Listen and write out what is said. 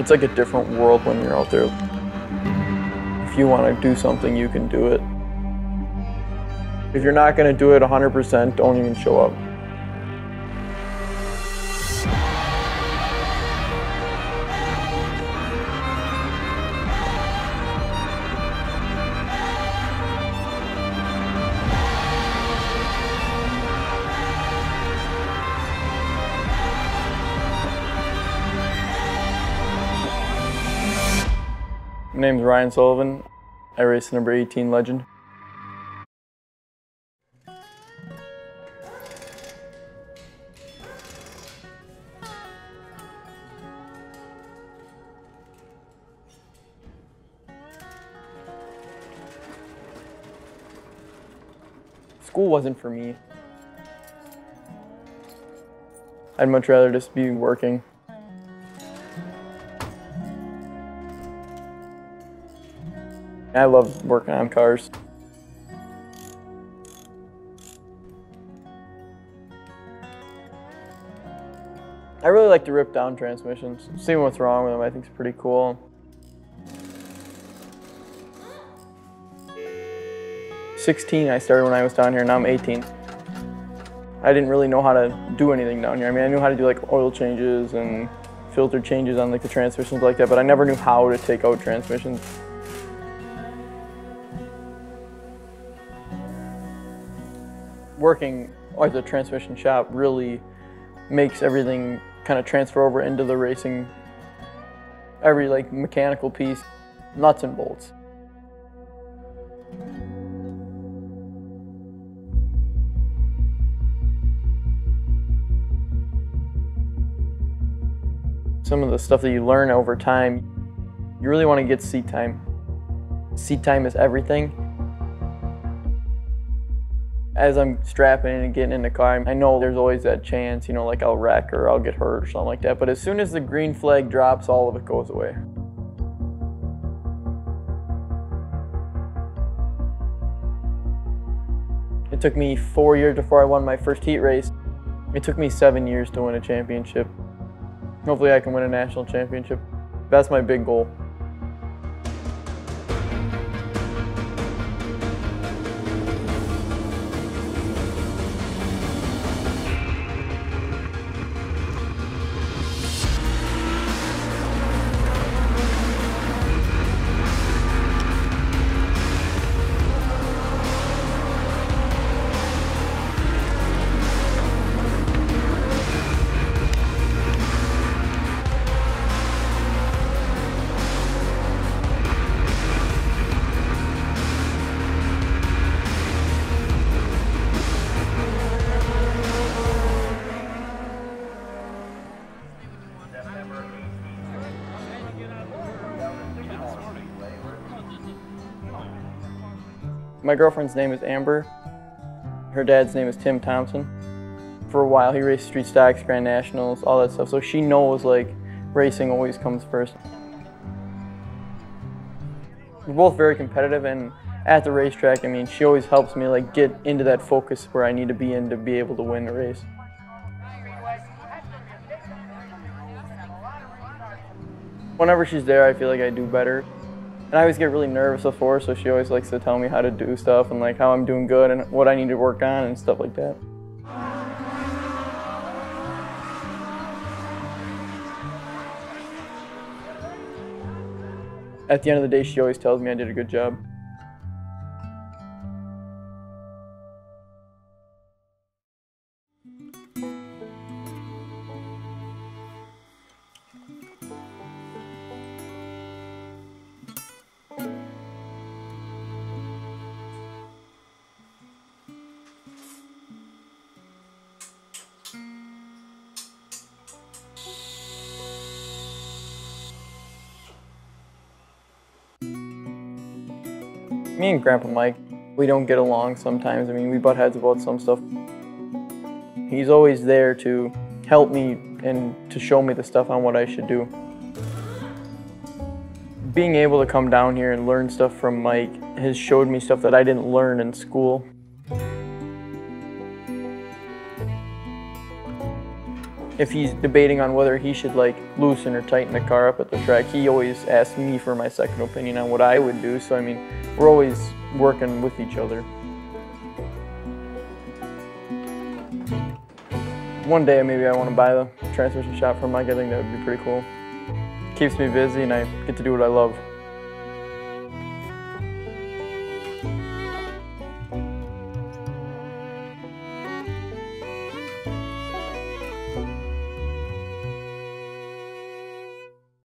It's like a different world when you're out there. If you want to do something, you can do it. If you're not going to do it 100%, don't even show up. My name's Ryan Sullivan. I race the number 18 Legend. School wasn't for me. I'd much rather just be working. I love working on cars. I really like to rip down transmissions, seeing what's wrong with them. I think it's pretty cool. I started when I was down here, now I'm 18. I didn't really know how to do anything down here. I mean, I knew how to do like oil changes and filter changes on like the transmissions like that, but I never knew how to take out transmissions. Working at the transmission shop really makes everything kind of transfer over into the racing. Every like mechanical piece, nuts and bolts. Some of the stuff that you learn over time, you really want to get seat time. Seat time is everything. As I'm strapping and getting in the car, I know there's always that chance, you know, like I'll wreck or I'll get hurt or something like that. But as soon as the green flag drops, all of it goes away. It took me 4 years before I won my first heat race. It took me 7 years to win a championship. Hopefully I can win a national championship. That's my big goal. My girlfriend's name is Amber. Her dad's name is Tim Thompson. For a while, he raced street stocks, Grand Nationals, all that stuff. So she knows like racing always comes first. We're both very competitive, and at the racetrack, I mean, she always helps me like get into that focus where I need to be in to be able to win the race. Whenever she's there, I feel like I do better. And I always get really nervous before, so she always likes to tell me how to do stuff and like how I'm doing good and what I need to work on and stuff like that. At the end of the day, she always tells me I did a good job. Me and Grandpa Mike, we don't get along sometimes. I mean, we butt heads about some stuff. He's always there to help me and to show me the stuff on what I should do. Being able to come down here and learn stuff from Mike has showed me stuff that I didn't learn in school. If he's debating on whether he should like loosen or tighten the car up at the track, he always asks me for my second opinion on what I would do. So I mean, we're always working with each other. One day maybe I want to buy the transmission shop for Mike. I think that would be pretty cool. Keeps me busy and I get to do what I love.